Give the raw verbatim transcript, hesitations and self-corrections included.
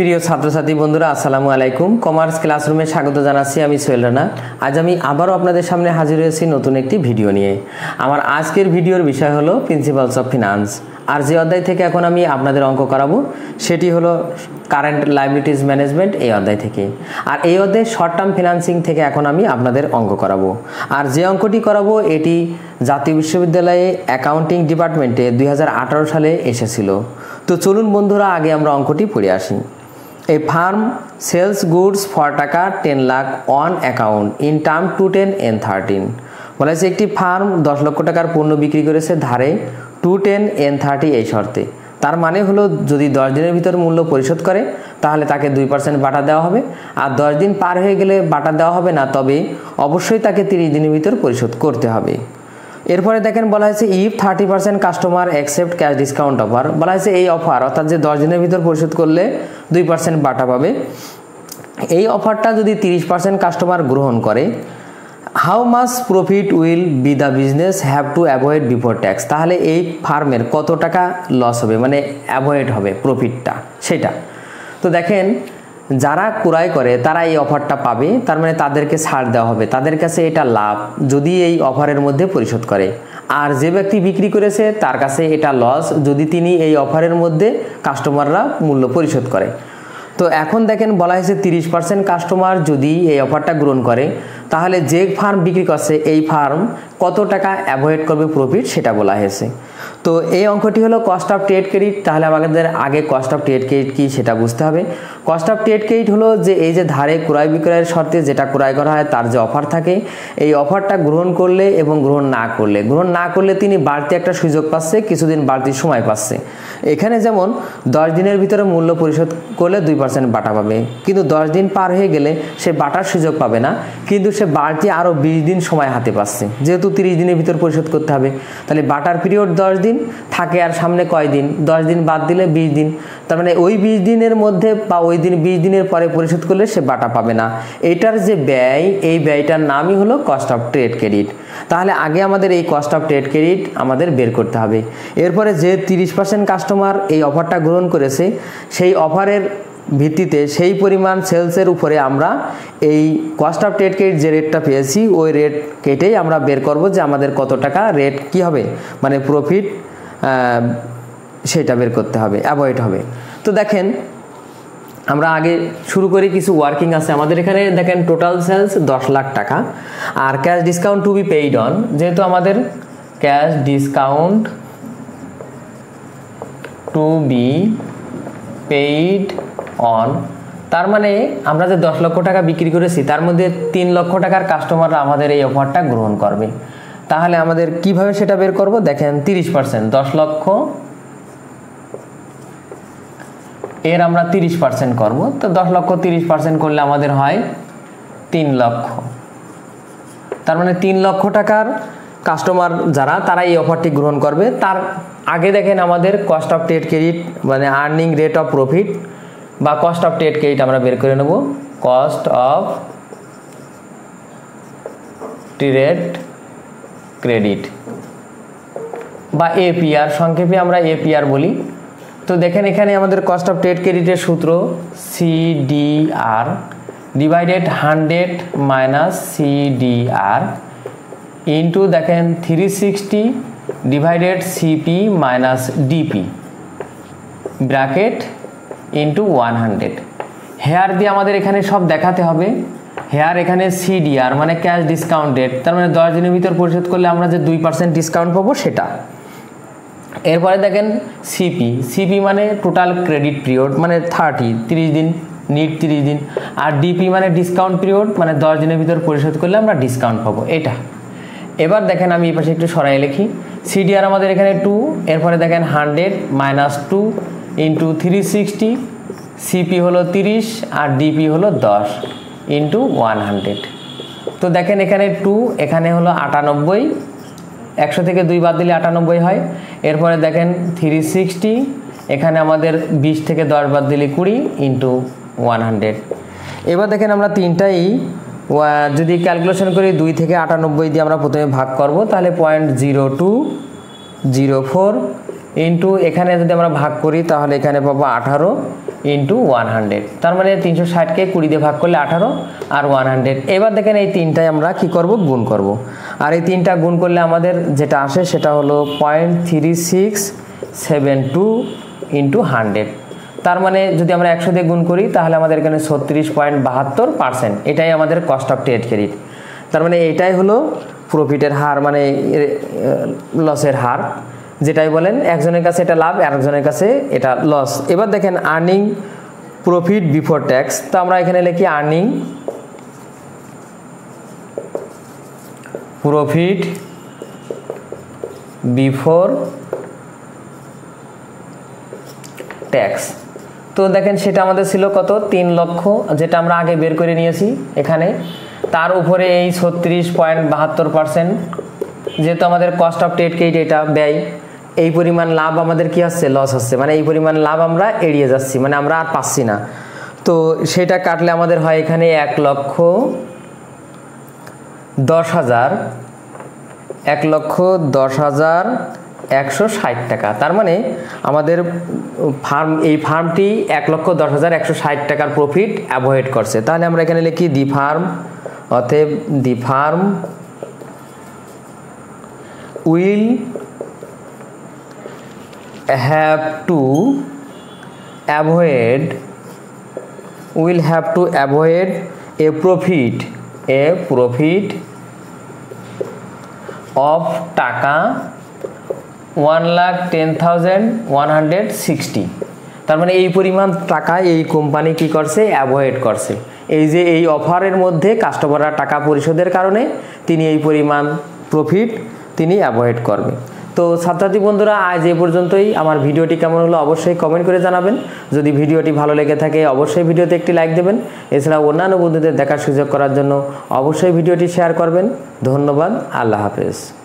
প্রিয় ছাত্রছাত্রী বন্ধুরা আসসালামু আলাইকুম কমার্স ক্লাসরুমে স্বাগত জানাচ্ছি আমি সোহেল রানা আজ আমি আবারো আপনাদের সামনে হাজির হয়েছি নতুন একটি ভিডিও নিয়ে আমার আজকের ভিডিওর বিষয় হলো প্রিন্সিপালস অফ ফিনান্স আর যে অধ্যায় থেকে এখন আমি আপনাদের অঙ্ক করাবো সেটি হলো কারেন্ট লায়াবিলিটিজ ম্যানেজমেন্ট এই অধ্যায় থেকে আর এই অধ্যায়ে শর্ট টার্ম ফিন্যান্সিং থেকে এখন আমি আপনাদের অঙ্ক করাবো আর যে অঙ্কটি করাবো এটি জাতীয় বিশ্ববিদ্যালয়ে অ্যাকাউন্টিং ডিপার্টমেন্টে দুই হাজার আঠারো সালে এসেছিল তো চলুন বন্ধুরা আগে আমরা অঙ্কটি পড়ে আসি A firm sells goods for টাকা দশ lakh on account in term two ten and thirteen বলা আছে একটি ফার্ম দশ লক্ষ টাকার পণ্য বিক্রি করেছে ধারে two ten and thirty এই শর্তে তার মানে হলো যদি দশ দিনের ভিতর মূল্য পরিশোধ করে তাহলে তাকে দুই পার্সেন্ট বাটা দেওয়া হবে আর দশ দিন পার হয়ে গেলে বাটা দেওয়া হবে না তবে অবশ্যই তাকে ত্রিশ দিনের ভিতর পরিশোধ করতে হবে এরপরে দেখেন বলা হয়েছে if thirty percent customer accept cash discount offer বলা হয়েছে এই অফার অর্থাৎ যে দশ দিনের ভিতর পরিশোধ করলে দুই পার্সেন্ট বাটা পাবে এই অফারটা যদি ত্রিশ পার্সেন্ট কাস্টমার গ্রহণ করে how much profit will be the business have to avoid before tax তাহলে এই ফার্মের কত টাকা লস হবে মানে অ্যাভয়েড হবে প্রফিটটা সেটা তো দেখেন যারা ক্রয় করে তারা এই অফারটা পাবে তার মানে তাদেরকে ছাড় দেওয়া হবে তাদের কাছে এটা লাভ যদি এই অফারের মধ্যে পরিশোধ করে আর যে ব্যক্তি বিক্রি করেছে তার কাছে এটা লস যদি তিনি এই অফারের মধ্যে কাস্টমাররা মূল্য পরিশোধ করে তো এখন দেখেন বলা হয়েছে ত্রিশ পার্সেন্ট কাস্টমার যদি এই অফারটা গ্রহণ করে তাহলে যে ফার্ম বিক্রি করছে এই ফার্ম কত টাকা অ্যাভয়েড করবে প্রফিট সেটা বলা হয়েছে তো এই অঙ্কটি হলো কস্ট অফ ট্রেড ক্রেডিট তাহলে আমাদের আগে কস্ট অফ ট্রেড ক্রেডিট কি সেটা বুঝতে হবে কস্ট অফ ট্রেড ক্রেডিট হলো যে এই যে ধারে ক্রয় বিক্রয়ের শর্তে যেটা ক্রয় করা হয় তার যে অফার থাকে এই অফারটা গ্রহণ করলে এবং গ্রহণ না করলে গ্রহণ না করলে তিনি বাড়তি একটা সুযোগ পাচ্ছে কিছুদিন বাড়তি সময় পাচ্ছে এখানে যেমন দশ দিনের ভিতরে মূল্য পরিশোধ করলে দুই পার্সেন্ট বাটা পাবে কিন্তু দশ দিন পার হয়ে গেলে সে বাটার সুযোগ পাবে না কিন্তু সে বাড়তি আরও বিশ দিন সময় হাতে পাচ্ছে যেহেতু ত্রিশ দিনের ভিতর পরিশোধ করতে হবে তাহলে বাটার পিরিয়ড দশ দিন থাকে আর সামনে কয় দিন দশ দিন বাদ দিলে বিশ দিন তার মানে ওই বিশ দিনের মধ্যে বা ওই দিন বিশ দিনের পরে পরিশোধ করলে সে বাটা পাবে না এটার যে ব্যয় এই ব্যয়টার নামই হলো কস্ট অফ ট্রেড ক্রেডিট তাহলে আগে আমাদের এই কস্ট অফ ট্রেড ক্রেডিট আমাদের বের করতে হবে এরপরে যে তিরিশ পার্সেন্ট কাস্টমার এই অফারটা গ্রহণ করেছে সেই অফারের ভিত্তিতে সেই পরিমাণ সেলসের উপরে আমরা এই কস্ট অফ ট্রেড ক্রেডিট যে রেটটা পেয়েছি ওই রেট কেটেই আমরা বের করব যে আমাদের কত টাকা রেট কি হবে মানে প্রফিট সেটা বের করতে হবে অ্যাভয়েড হবে তো দেখেন আমরা আগে শুরু করি কিছু ওয়ার্কিং আছে আমাদের এখানে দেখেন টোটাল সেলস দশ লাখ টাকা আর cash discount to be paid on যেহেতু আমাদের cash discount to be paid on তার মানে আমরা যে দশ লক্ষ টাকা বিক্রি করেছি তার মধ্যে তিন লক্ষ টাকার কাস্টমাররা আমাদের এই অফারটা গ্রহণ করবে তাহলে আমাদের কিভাবে সেটা বের করব দেখেন তিরিশ পার্সেন্ট দশ লক্ষ এর আমরা তিরিশ পার্সেন্ট করবো তো দশ লক্ষ তিরিশ পার্সেন্ট করলে আমাদের হয় তিন লক্ষ তার মানে তিন লক্ষ টাকার কাস্টমার যারা তারা এই অফারটি গ্রহণ করবে তার আগে দেখেন আমাদের কস্ট অফ ট্রেড ক্রেডিট মানে আর্নিং রেট অফ প্রফিট বা কস্ট অফ ট্রেড ক্রেডিট আমরা বের করে নেব কস্ট অফ ট্রেড ক্রেডিট বা এপিআর সংক্ষেপে আমরা এপিআর বলি তো দেখেন এখানে আমাদের কস্ট অফ ট্রেড ক্রেডিটের সূত্র CDR divided hundred minus CDR into দেখেন three sixty divided CP minus DP bracket into one hundred here দিয়ে আমাদের এখানে সব দেখাতে হবে হেয়ার এখানে সিডিআর মানে ক্যাশ ডিসকাউন্ট রেট তার মানে দশ দিনের ভিতর পরিশোধ করলে আমরা যে দুই পার্সেন্ট ডিসকাউন্ট পাবো সেটা এরপরে দেখেন সিপি সিপি মানে টোটাল ক্রেডিট পিরিয়ড মানে থার্টি তিরিশ দিন নিট তিরিশ দিন আর ডিপি মানে ডিসকাউন্ট পিরিয়ড মানে দশ দিনের ভিতর পরিশোধ করলে আমরা ডিসকাউন্ট পাবো এটা এবার দেখেন আমি এই পাশে একটু সরাই লিখি সিডিআর আমাদের এখানে টু এরপরে দেখেন hundred minus two into three sixty CP হলো তিরিশ আর ডিপি হলো দশ ইন্টু ওয়ান হান্ড্রেড তো দেখেন এখানে টু এখানে হলো আটানব্বই একশো থেকে দুই বাদ দিলে আটানব্বই হয় এরপরে দেখেন থ্রি সিক্সটি এখানে আমাদের বিশ থেকে দশ বাদ দিলে কুড়ি ইন্টু ওয়ান হান্ড্রেড এবার দেখেন আমরা তিনটাই যদি ক্যালকুলেশন করি দুই থেকে আটানব্বই দিয়ে আমরা প্রথমে ভাগ করব তাহলে point zero two zero four into एखे जो भाग करी ताहले एखाने पाबो अठारो इंटू वन हंड्रेड तार माने तीनशो षाट के कुड़ी दिए भाग कर ले अठारो और वन हंड्रेड एबार देखें ये तीनटाई आमरा कि करब गुण करब और ये तीनटा गुण कर ले आमादेर जेटा आसे सेटा हलो point three six seven two into hundred तार माने जोदि आमरा एकशो दिए गुण करी ताहले आमादेर एखाने छत्तीस पॉइंट बाहत्तर पार्सेंट एटाई आमादेर कस्ट अफ ट्रेड क्रेडिट तार माने एटाई हलो प्रफिटेर हार माने लसेर हार जेटाई बोलें एकजोनेर काछे एटा लाभ और एकजोनेर काछे एटा लस। एबार देखें आर्निंग प्रफिट बिफोर टैक्स तो आमरा एखाने लिखी आर्निंग प्रफिट बिफोर टैक्स तो देखें सेटा आमादेर छिलो कत तीन लक्ष जेटा आमरा आगे बेर करे नियेछि एखाने तार उपरे एई छत्तीस पॉइंट बाहत्तर पार्सेंट जेहेतु आमादेर कस्ट अफ ट्रेड क्रेडिट एटा व्यय এই পরিমাণ লাভ আমাদের কি আসছে লস আসছে মানে এই পরিমাণ লাভ আমরা এড়িয়ে যাচ্ছি মানে আমরা আর পাচ্ছি না তো সেটা কাটলে আমাদের হয় এখানে এক লক্ষ দশ হাজার এক লক্ষ দশ হাজার একশো ষাট টাকা তার মানে আমাদের ফার্ম এই ফার্মটি এক লক্ষ দশ হাজার একশো ষাট টাকার প্রফিট অ্যাভয়েড করছে তাহলে আমরা এখানে লিখি দি ফার্ম অতএব the firm will have to avoid will have to avoid a profit a profit of taka one lakh ten thousand one hundred sixty तार माने এই পরিমাণ টাকা এই কোম্পানি কি করছে অ্যাভয়েড করছে এই যে এই অফারের মধ্যে কাস্টমাররা টাকা পরিশোধের কারণে তিনি এই পরিমাণ প্রফিট তিনি অ্যাভয়েড করবে। তো ছাত্রছাত্রী বন্ধুরা আজ এই পর্যন্তই আমার ভিডিওটি কেমন হলো অবশ্যই কমেন্ট করে জানাবেন যদি ভিডিওটি ভালো লেগে থাকে অবশ্যই ভিডিওতে একটি লাইক দেবেন এছাড়া অন্যান্য বন্ধুদের দেখার সুযোগ করার জন্য অবশ্যই ভিডিওটি শেয়ার করবেন ধন্যবাদ আল্লাহ হাফেজ।